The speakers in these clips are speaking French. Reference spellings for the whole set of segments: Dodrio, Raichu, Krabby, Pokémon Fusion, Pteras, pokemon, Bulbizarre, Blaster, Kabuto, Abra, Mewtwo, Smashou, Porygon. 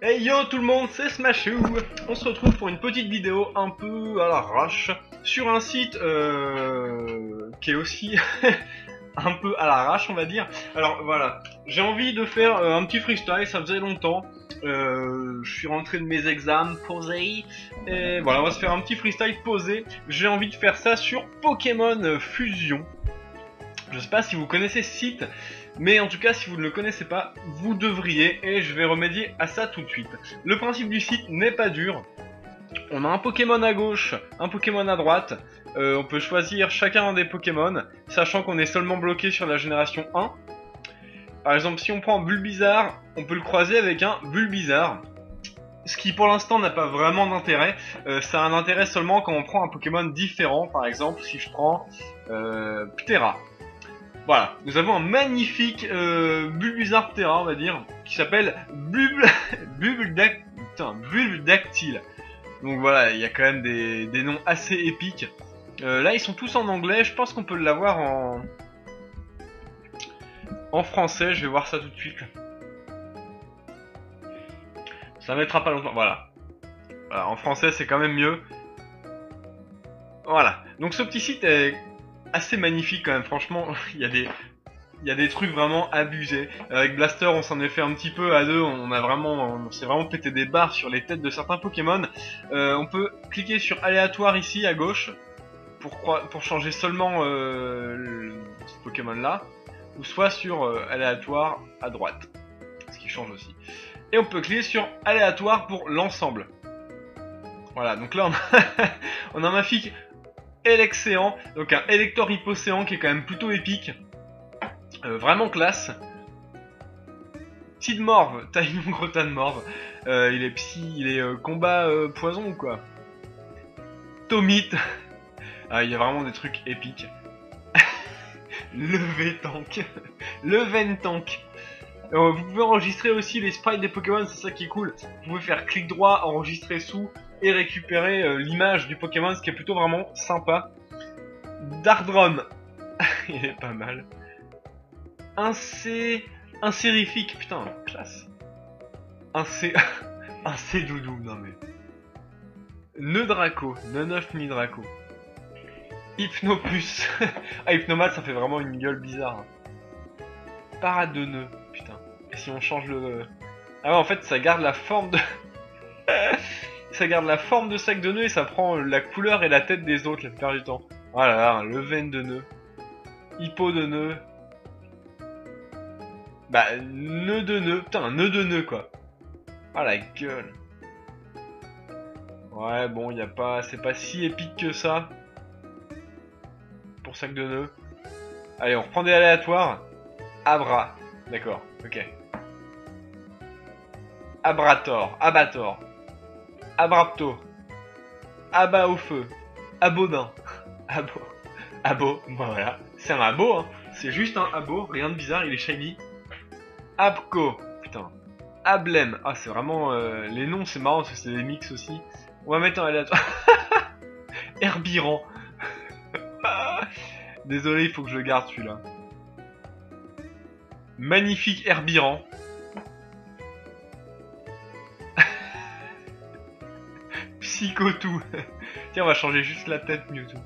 Hey yo tout le monde, c'est Smashou. On se retrouve pour une petite vidéo un peu à l'arrache sur un site qui est aussi un peu à l'arrache on va dire. Alors voilà, j'ai envie de faire un petit freestyle, ça faisait longtemps. Je suis rentré de mes examens posés. Et voilà, on va se faire un petit freestyle posé. J'ai envie de faire ça sur Pokémon Fusion. Je sais pas si vous connaissez ce site, mais en tout cas si vous ne le connaissez pas, vous devriez, et je vais remédier à ça tout de suite. Le principe du site n'est pas dur. On a un Pokémon à gauche, un Pokémon à droite, on peut choisir chacun des Pokémon, sachant qu'on est seulement bloqué sur la génération 1. Par exemple, si on prend Bulbizarre, on peut le croiser avec un Bulbizarre. Ce qui pour l'instant n'a pas vraiment d'intérêt, ça a un intérêt seulement quand on prend un Pokémon différent, par exemple si je prends Pteras. Voilà, nous avons un magnifique Bulbizarre Pteras, on va dire, qui s'appelle Bulbdactyle. Donc voilà, il y a quand même des noms assez épiques. Là, ils sont tous en anglais, je pense qu'on peut l'avoir en français, je vais voir ça tout de suite. Ça mettra pas longtemps, voilà. Voilà, en français, c'est quand même mieux. Voilà, donc ce petit site est assez magnifique quand même, franchement, il y a des trucs vraiment abusés. Avec Blaster, on s'en est fait un petit peu à deux, on s'est vraiment pété des barres sur les têtes de certains Pokémon. On peut cliquer sur aléatoire ici à gauche pour changer seulement ce Pokémon là, ou soit sur aléatoire à droite, ce qui change aussi. Et on peut cliquer sur aléatoire pour l'ensemble. Voilà, donc là on a un magnifique Électéan, donc un électeur hypocéan qui est quand même plutôt épique, vraiment classe. Psy de morve, taille mon gros tas de morve, il est psy, il est combat poison ou quoi. Tomite, ah, il y a vraiment des trucs épiques. Le V-Tank, le Ventank. Vous pouvez enregistrer aussi les sprites des Pokémon, c'est ça qui est cool. Vous pouvez faire clic droit, enregistrer sous et récupérer l'image du Pokémon, ce qui est plutôt vraiment sympa. Dardrum, il est pas mal. Un sérifique, putain, classe. Un C doudou, non mais. Neudraco, Neuf ni Draco. Hypnopus, ah Hypnomate, ça fait vraiment une gueule bizarre. Paradeneux, putain. Et si on change le... Ah ouais, en fait, ça garde la forme de... Ça garde la forme de sac de nœuds et ça prend la couleur et la tête des autres la plupart du temps. Voilà, le veine de nœud. Hippo de nœud. Bah, nœud de nœud. Putain, un nœud de nœud quoi. Ah la gueule. Ouais, bon, y a pas. C'est pas si épique que ça. Pour sac de nœuds. Allez, on reprend des aléatoires. Abra. D'accord, ok. Abrator. Abator. Abrapto, Abba au feu, Abodin, Abo, Abo, bon voilà, c'est un Abo, hein. C'est juste un Abo, rien de bizarre, il est shiny. Abco, putain, Ablem, ah c'est vraiment, les noms c'est marrant parce que c'est des mix aussi. On va mettre un aléatoire, Herbiran, désolé il faut que je le garde celui-là. Magnifique Herbiran. Psychotou. Tiens, on va changer juste la tête Mewtwo.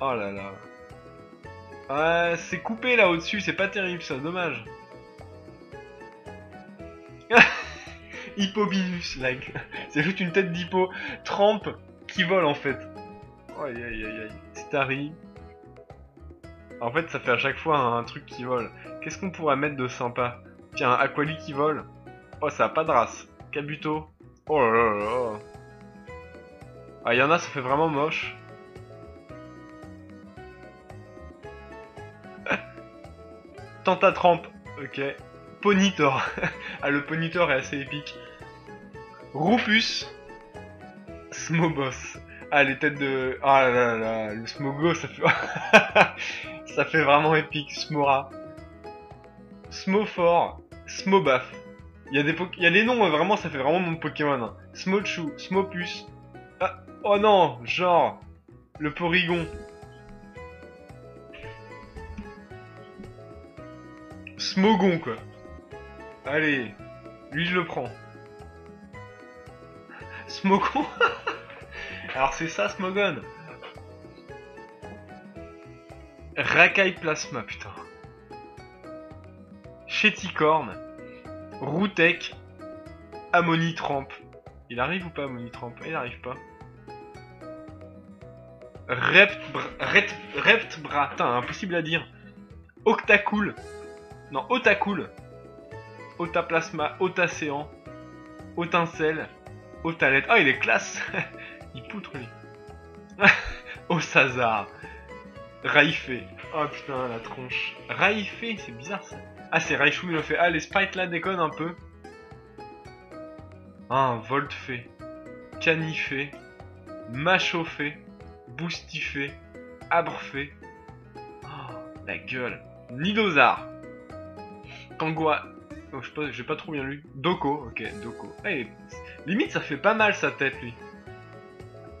Oh là là. Ah, c'est coupé là au-dessus, c'est pas terrible ça, dommage. Hippobinus, like. C'est juste une tête d'hippo. Trempe qui vole en fait. Aïe aïe aïe aïe. Starry. En fait, ça fait à chaque fois un truc qui vole. Qu'est-ce qu'on pourrait mettre de sympa? Tiens, un Aquali qui vole. Oh, ça a pas de race. Kabuto. Oh là là là. Ah, il y en a, ça fait vraiment moche. Tentatrampe, ok. Ponytor. Ah, le Ponytor est assez épique. Rufus. Smogos. Ah, les têtes de... Ah là là là, le Smogos, ça fait... ça fait vraiment épique. Smora. Smofor. Smobaf. Il y a des noms, vraiment, ça fait vraiment mon Pokémon. Hein. Smochu. Smopus. Ah, oh non, genre le Porygon. Smogon quoi. Allez, lui je le prends. Smogon. Alors c'est ça, Smogon. Racaille Plasma, putain. Chéticorne. Routek. Ammonitramp. Il arrive ou pas, Ammonitramp? Il n'arrive pas. Reptbra, putain, impossible à dire. Octacool. Non, Otacool. Otaplasma, Otacéan. Otincelle. Otalette. Ah, il est classe. Il poutre, lui. Osazar. Raifé. Oh putain, la tronche. Raifé, c'est bizarre ça. Ah, c'est Raichu, il le fait. Ah, les sprites là déconnent un peu. Ah, Voltfé. Canifé. Machofé. Boustifé. Abrefé. Oh, la gueule. Nidozar. Kangua. Oh, je sais pas, j'ai pas trop bien lu. Doko. Ok, Doko. Hey, limite, ça fait pas mal sa tête, lui.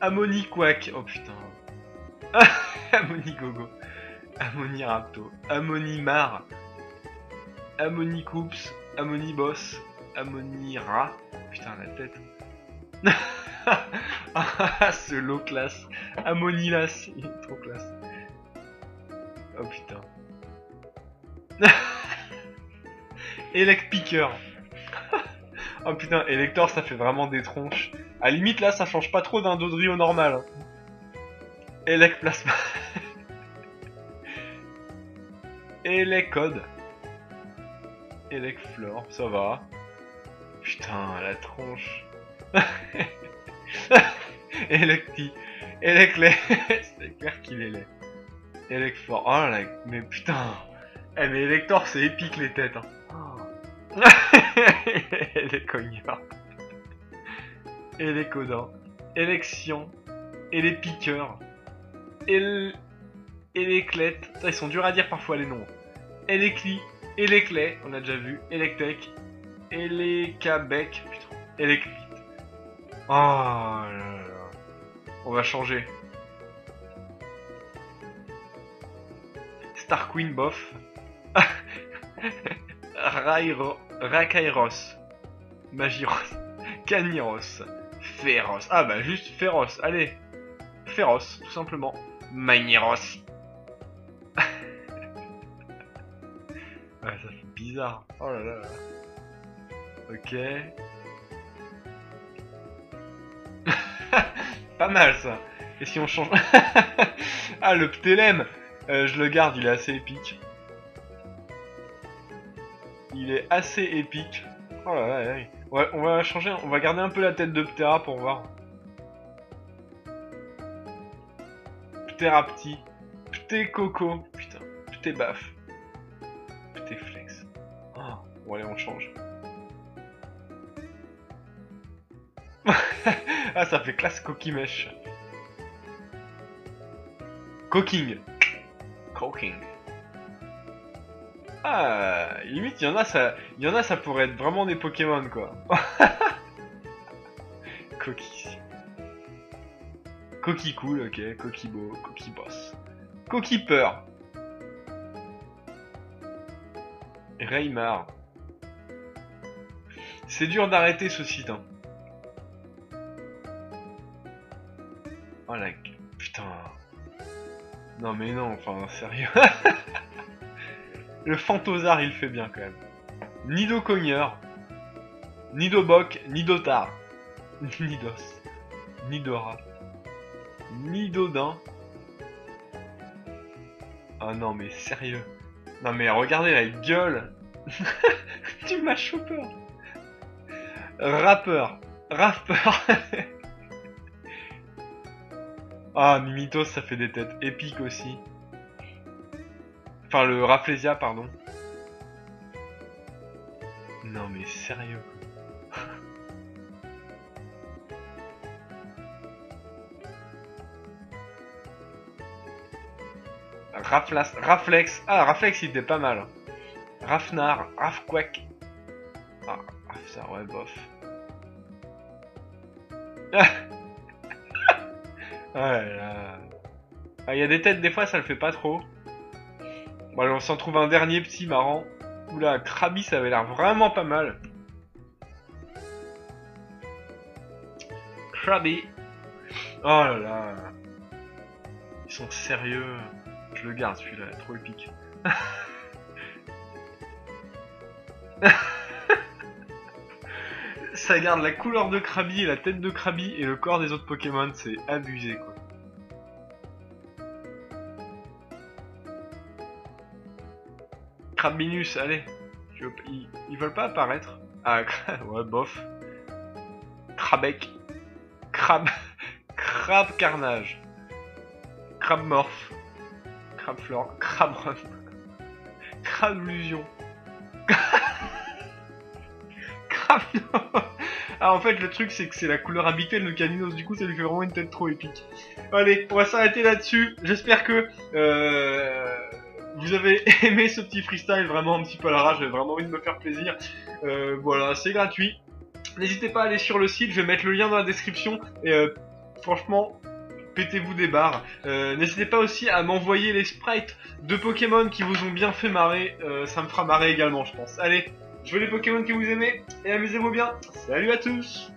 Ammoniquac. Oh putain. Ammonigogo. Ammonirapto. Ammonimar. Ammonicoups. Ammoniboss. Ammonira. Putain, la tête. Ce low class. Ammonilas. Il est trop classe. Oh putain. Elecpiqueur. Oh putain, Elector, ça fait vraiment des tronches. À limite, là, ça change pas trop d'un Dodrio normal. Elecplasma. Elecode. Elecflore, ça va. Putain, la tronche. Electi. Eleclay. C'est clair qu'il est laid. Elecflore. Oh là, mais putain. Eh, mais Elector, c'est épique les têtes. Hein. Et les cognards. Et les codins. Élection. Et les piqueurs. Et les clettes. Ils sont durs à dire parfois les noms. Et les clis. Et les clés. On a déjà vu. Electec. Et les cabec. Putain. Et les clit. Oh là là. On va changer. Star Queen bof. Rakairos, Magiros, Caniros, Féroce. Ah bah juste Féroce, allez. Féroce, tout simplement. Magniros. Ah, ça fait bizarre. Oh là là. Ok. Pas mal ça. Et si on change... Ah, le Ptélème, je le garde, il est assez épique. Il est assez épique. Oh là là, là, là. Ouais, on va changer, on va garder un peu la tête de Ptera pour voir. Ptera petit. Ptécoco. Putain. Ptébaf. Ptéflex. Oh. Bon allez, on change. Ah, ça fait classe coquimèche. Coking. Coking. Ah, limite, il y en a, ça pourrait être vraiment des Pokémon, quoi. Coquille. Coquille cool, ok. Coquille beau, coquille boss. Coquille peur. Reymar. C'est dur d'arrêter ce site, hein. Oh la... Putain. Non mais non, enfin, sérieux. Le Fantozard, il fait bien quand même. Nidocogneur. Nidoboc. Nidotar. Nidos. Nidora. Nidodin. Ah non, mais sérieux. Non, mais regardez la gueule. Tu m'as chopé. Rappeur. Rappeur. Ah, Mimitos, ça fait des têtes épiques aussi. Enfin, le Rafflesia, pardon. Non, mais sérieux. Raflas, Raflex. Ah, Raflex, il était pas mal. Rafnar, Rafquack. Ah, Rafsar, ouais, bof. Ah, là. Ah, il y a des têtes, des fois, ça le fait pas trop. Bon, allez, on s'en trouve un dernier petit marrant. Oula, Krabi, ça avait l'air vraiment pas mal. Krabby. Oh là là. Ils sont sérieux. Je le garde celui-là, trop épique. Ça garde la couleur de Krabby, la tête de Krabby et le corps des autres Pokémon, c'est abusé quoi. Krabinus, allez. Ils veulent pas apparaître. Ah, ouais, bof. Krabek. Crab. Crab carnage. Crab morph. Crab flore. Crab run. Crab lusion. Crab. Ah, en fait, le truc, c'est que c'est la couleur habituelle de Caninos, du coup, ça lui fait vraiment une tête trop épique. Allez, on va s'arrêter là-dessus. J'espère que. Vous avez aimé ce petit freestyle, vraiment un petit peu à la rage, j'avais vraiment envie de me faire plaisir. Voilà, c'est gratuit. N'hésitez pas à aller sur le site, je vais mettre le lien dans la description. Et franchement, pétez-vous des barres. N'hésitez pas aussi à m'envoyer les sprites de Pokémon qui vous ont bien fait marrer. Ça me fera marrer également, je pense. Allez, jouez les Pokémon que vous aimez et amusez-vous bien. Salut à tous!